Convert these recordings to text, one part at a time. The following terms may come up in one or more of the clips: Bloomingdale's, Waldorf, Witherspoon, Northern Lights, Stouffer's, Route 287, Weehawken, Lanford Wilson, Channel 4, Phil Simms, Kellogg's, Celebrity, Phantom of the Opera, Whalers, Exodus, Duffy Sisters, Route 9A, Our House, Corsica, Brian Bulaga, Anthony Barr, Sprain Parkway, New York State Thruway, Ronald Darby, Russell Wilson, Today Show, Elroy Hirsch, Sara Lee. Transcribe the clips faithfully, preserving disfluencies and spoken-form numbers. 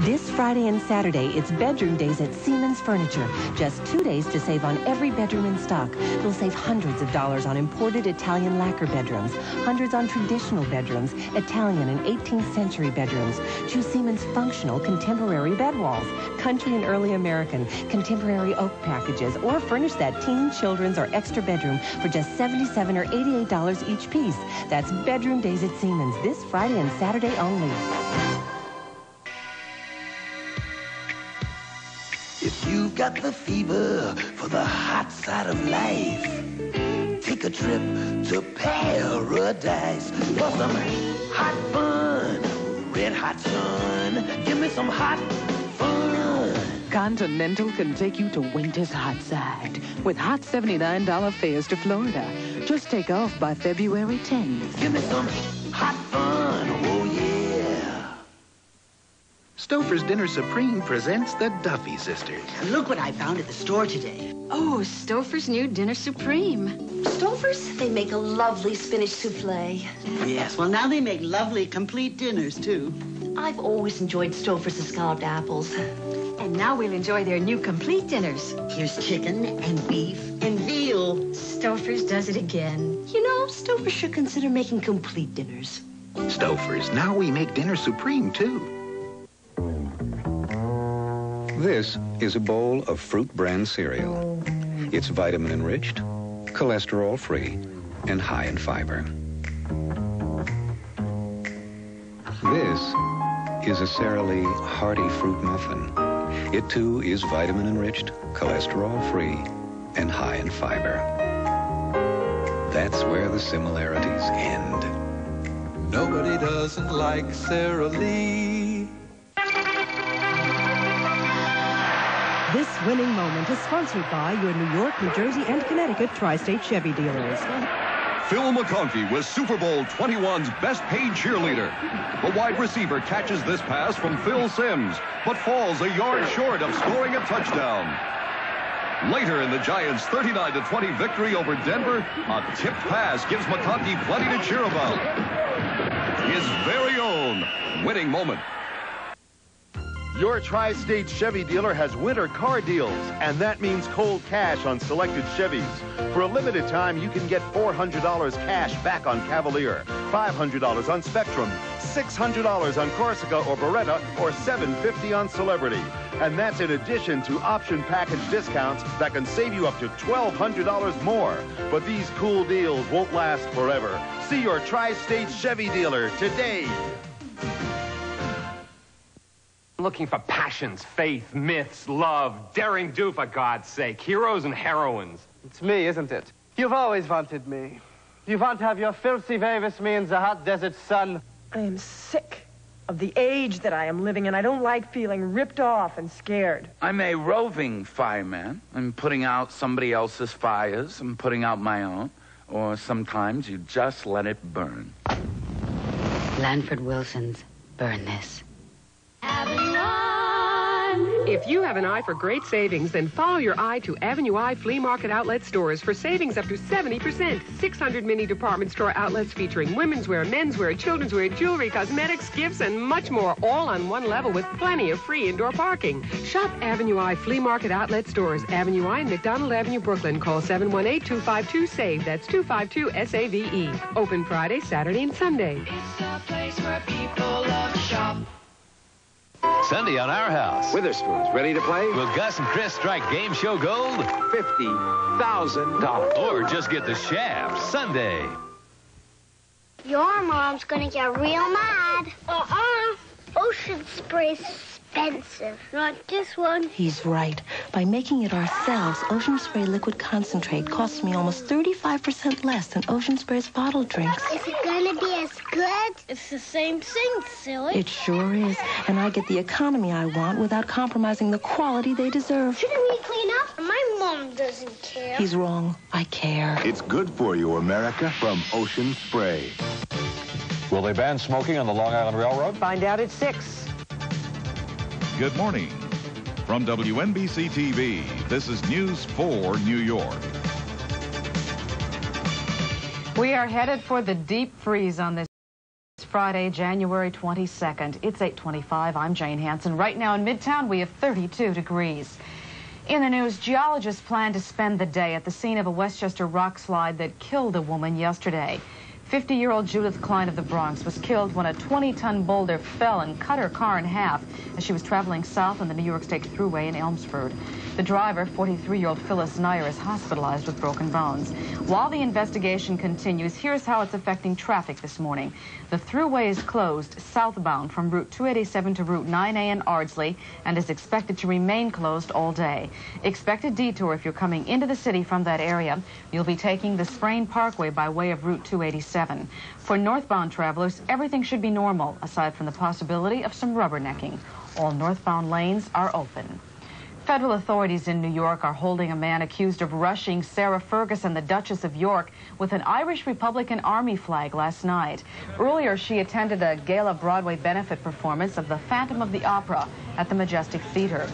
This Friday and Saturday, it's bedroom days at Seaman's Furniture. Just two days to save on every bedroom in stock. You'll save hundreds of dollars on imported Italian lacquer bedrooms, hundreds on traditional bedrooms, Italian and eighteenth century bedrooms. Choose Seaman's functional contemporary bed walls, country and early American, contemporary oak packages, or furnish that teen, children's, or extra bedroom for just seventy-seven dollars or eighty-eight dollars each piece. That's bedroom days at Seaman's this Friday and Saturday only. If you've got the fever for the hot side of life, take a trip to paradise for some hot fun. Red hot sun, give me some hot fun. Continental can take you to winter's hot side with hot seventy-nine dollar fares to Florida. Just take off by February tenth. Give me some hot fun. Oh, yeah. Stouffer's Dinner Supreme presents the Duffy Sisters. Look what I found at the store today. Oh, Stouffer's new Dinner Supreme. Stouffer's? They make a lovely spinach souffle. Yes, well, now they make lovely complete dinners, too. I've always enjoyed Stouffer's scalloped apples. And now we'll enjoy their new complete dinners. Here's chicken and beef and veal. Stouffer's does it again. You know, Stouffer's should consider making complete dinners. Stouffer's, now we make Dinner Supreme, too. This is a bowl of fruit bran cereal. It's vitamin enriched, cholesterol free, and high in fiber. This is a Sara Lee hearty fruit muffin. It too is vitamin enriched, cholesterol free, and high in fiber. That's where the similarities end. Nobody doesn't like Sara Lee. This winning moment is sponsored by your New York, New Jersey, and Connecticut Tri-State Chevy dealers. Phil McConkey was Super Bowl twenty-one's best paid cheerleader. The wide receiver catches this pass from Phil Simms, but falls a yard short of scoring a touchdown. Later in the Giants' thirty-nine to twenty victory over Denver, a tipped pass gives McConkey plenty to cheer about. His very own winning moment. Your Tri-State Chevy dealer has winter car deals, and that means cold cash on selected Chevys. For a limited time, you can get four hundred dollars cash back on Cavalier, five hundred dollars on Spectrum, six hundred dollars on Corsica or Beretta, or seven hundred fifty dollars on Celebrity. And that's in addition to option package discounts that can save you up to twelve hundred dollars more. But these cool deals won't last forever. See your Tri-State Chevy dealer today. Looking for passions, faith, myths, love, daring do, for God's sake, heroes and heroines. It's me, isn't it? You've always wanted me. You want to have your filthy way with me in the hot desert sun. I am sick of the age that I am living in. I don't like feeling ripped off and scared. I'm a roving fireman. I'm putting out somebody else's fires. I'm putting out my own. Or sometimes you just let it burn. Lanford Wilson's Burn This. Avenue I. If you have an eye for great savings, then follow your eye to Avenue I Flea Market Outlet Stores for savings up to seventy percent. six hundred mini department store outlets featuring women's wear, men's wear, children's wear, jewelry, cosmetics, gifts, and much more, all on one level with plenty of free indoor parking. Shop Avenue I Flea Market Outlet Stores, Avenue I and McDonald Avenue, Brooklyn. Call seven one eight, two five two, S A V E. That's two five two S A V E. Open Friday, Saturday, and Sunday. It's a place where people love to shop. Sunday on Our House. Witherspoon's ready to play. Will Gus and Chris strike game show gold? fifty thousand dollars. Or just get the shaft Sunday. Your mom's gonna get real mad. Uh-uh. Ocean Spray's expensive. Not this one. He's right. By making it ourselves, Ocean Spray liquid concentrate costs me almost thirty-five percent less than Ocean Spray's bottled drinks. Is it gonna be as good? It's the same thing, silly. It sure is. And I get the economy I want without compromising the quality they deserve. Shouldn't we clean up? My mom doesn't care. He's wrong. I care. It's good for you, America, from Ocean Spray. Will they ban smoking on the Long Island Railroad? Find out at six. Good morning. From W N B C T V, this is News four New York. We are headed for the deep freeze on this Friday, January twenty-second. It's eight twenty-five. I'm Jane Hanson. Right now in Midtown, we have thirty-two degrees. In the news, geologists plan to spend the day at the scene of a Westchester rock slide that killed a woman yesterday. fifty-year-old Judith Klein of the Bronx was killed when a twenty-ton boulder fell and cut her car in half as she was traveling south on the New York State Thruway in Elmsford. The driver, forty-three-year-old Phyllis Nyer, is hospitalized with broken bones. While the investigation continues, here's how it's affecting traffic this morning. The Thruway is closed southbound from Route two eighty-seven to Route nine A in Ardsley and is expected to remain closed all day. Expect a detour if you're coming into the city from that area. You'll be taking the Sprain Parkway by way of Route two eighty-seven. For northbound travelers, everything should be normal, aside from the possibility of some rubbernecking. All northbound lanes are open. Federal authorities in New York are holding a man accused of rushing Sarah Ferguson, the Duchess of York, with an Irish Republican Army flag last night. Earlier, she attended a gala Broadway benefit performance of The Phantom of the Opera at the Majestic Theater.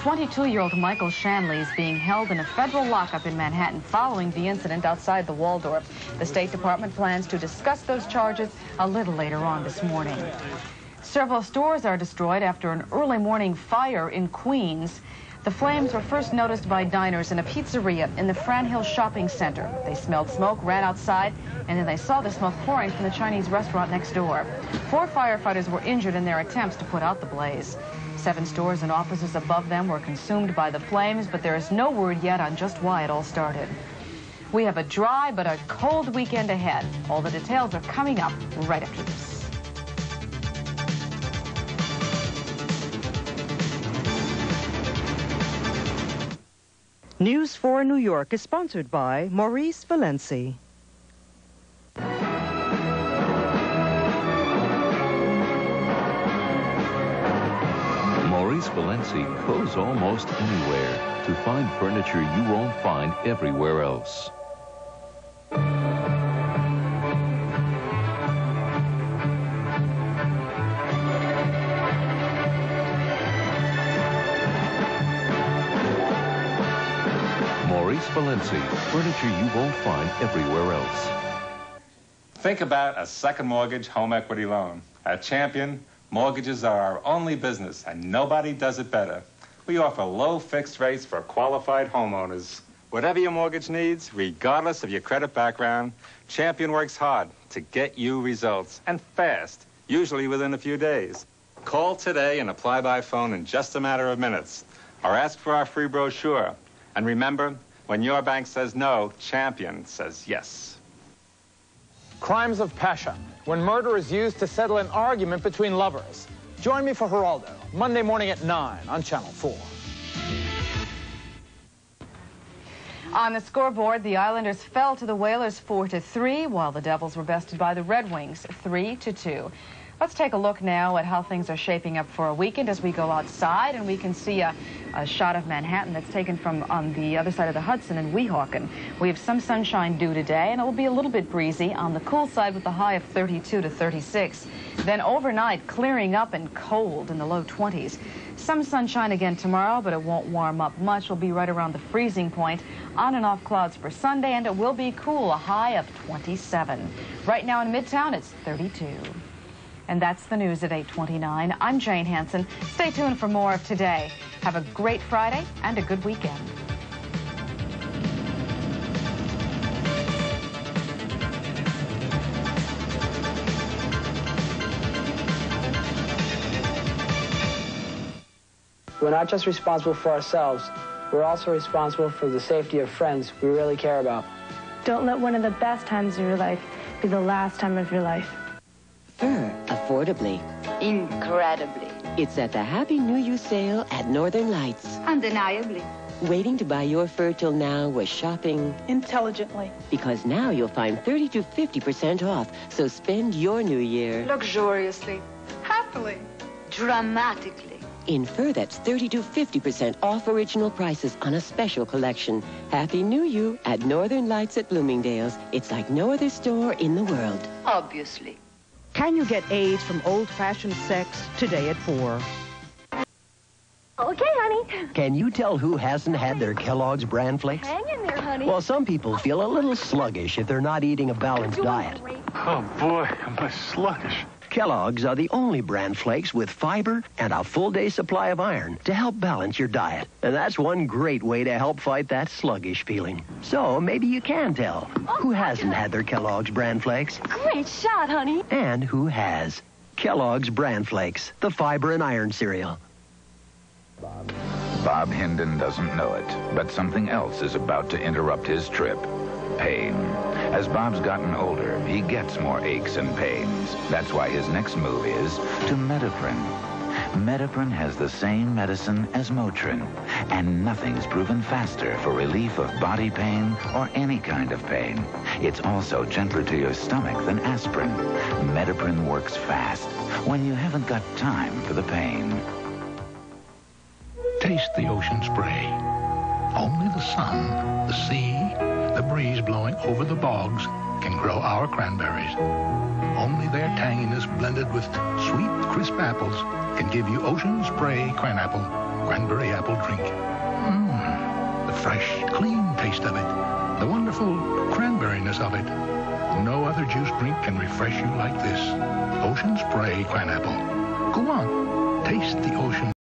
twenty-two-year-old Michael Shanley is being held in a federal lockup in Manhattan following the incident outside the Waldorf. The State Department plans to discuss those charges a little later on this morning. Several stores are destroyed after an early morning fire in Queens. The flames were first noticed by diners in a pizzeria in the Fran Hill Shopping Center. They smelled smoke, ran outside, and then they saw the smoke pouring from the Chinese restaurant next door. Four firefighters were injured in their attempts to put out the blaze. Seven stores and offices above them were consumed by the flames, but there is no word yet on just why it all started. We have a dry but a cold weekend ahead. All the details are coming up right after this. News four New York is sponsored by Maurice Villency. Maurice Villency goes almost anywhere to find furniture you won't find everywhere else. Villency, furniture you won't find everywhere else. Think about a second mortgage home equity loan. At Champion, mortgages are our only business, and nobody does it better. We offer low fixed rates for qualified homeowners. Whatever your mortgage needs, regardless of your credit background, Champion works hard to get you results, and fast, usually within a few days. Call today and apply by phone in just a matter of minutes, or ask for our free brochure. And remember, when your bank says no, Champion says yes. Crimes of passion, when murder is used to settle an argument between lovers. Join me for Geraldo, Monday morning at nine on Channel four. On the scoreboard, the Islanders fell to the Whalers four to three, while the Devils were bested by the Red Wings three to two. Let's take a look now at how things are shaping up for a weekend as we go outside, and we can see a, a shot of Manhattan that's taken from on the other side of the Hudson in Weehawken. We have some sunshine due today, and it will be a little bit breezy on the cool side with a high of thirty-two to thirty-six. Then overnight, clearing up and cold in the low twenties. Some sunshine again tomorrow, but it won't warm up much. We'll be right around the freezing point. On and off clouds for Sunday, and it will be cool, a high of twenty-seven. Right now in Midtown, it's thirty-two. And that's the news at eight twenty-nine. I'm Jane Hanson. Stay tuned for more of Today. Have a great Friday and a good weekend. We're not just responsible for ourselves. We're also responsible for the safety of friends we really care about. Don't let one of the best times of your life be the last time of your life. Fur, affordably. Incredibly. It's at the Happy New You sale at Northern Lights. Undeniably. Waiting to buy your fur till now was shopping... intelligently. Because now you'll find thirty to fifty percent off, so spend your new year... luxuriously. Happily. Dramatically. In fur that's thirty to fifty percent off original prices on a special collection. Happy New You at Northern Lights at Bloomingdale's. It's like no other store in the world. Obviously. Can you get AIDS from old-fashioned sex? Today at four. Okay, honey. Can you tell who hasn't had their Kellogg's bran flakes? Hang in there, honey. Well, some people feel a little sluggish if they're not eating a balanced diet. Great. Oh, boy, am I sluggish. Kellogg's are the only bran flakes with fiber and a full-day supply of iron to help balance your diet. And that's one great way to help fight that sluggish feeling. So maybe you can tell oh who hasn't God. had their Kellogg's bran flakes. Great shot, honey. And who has. Kellogg's bran flakes, the fiber and iron cereal. Bob. Bob Hendon doesn't know it, but something else is about to interrupt his trip. Pain. As Bob's gotten older, he gets more aches and pains. That's why his next move is to Medipren. Medipren has the same medicine as Motrin, and nothing's proven faster for relief of body pain or any kind of pain. It's also gentler to your stomach than aspirin. Medipren works fast when you haven't got time for the pain. Taste the ocean spray. Only the sun, the sea, the breeze blowing over the bogs can grow our cranberries. Only their tanginess blended with sweet, crisp apples can give you Ocean Spray Cranapple Cranberry Apple Drink. Mmm, the fresh, clean taste of it. The wonderful cranberryness of it. No other juice drink can refresh you like this. Ocean Spray Cranapple. Go on, taste the ocean.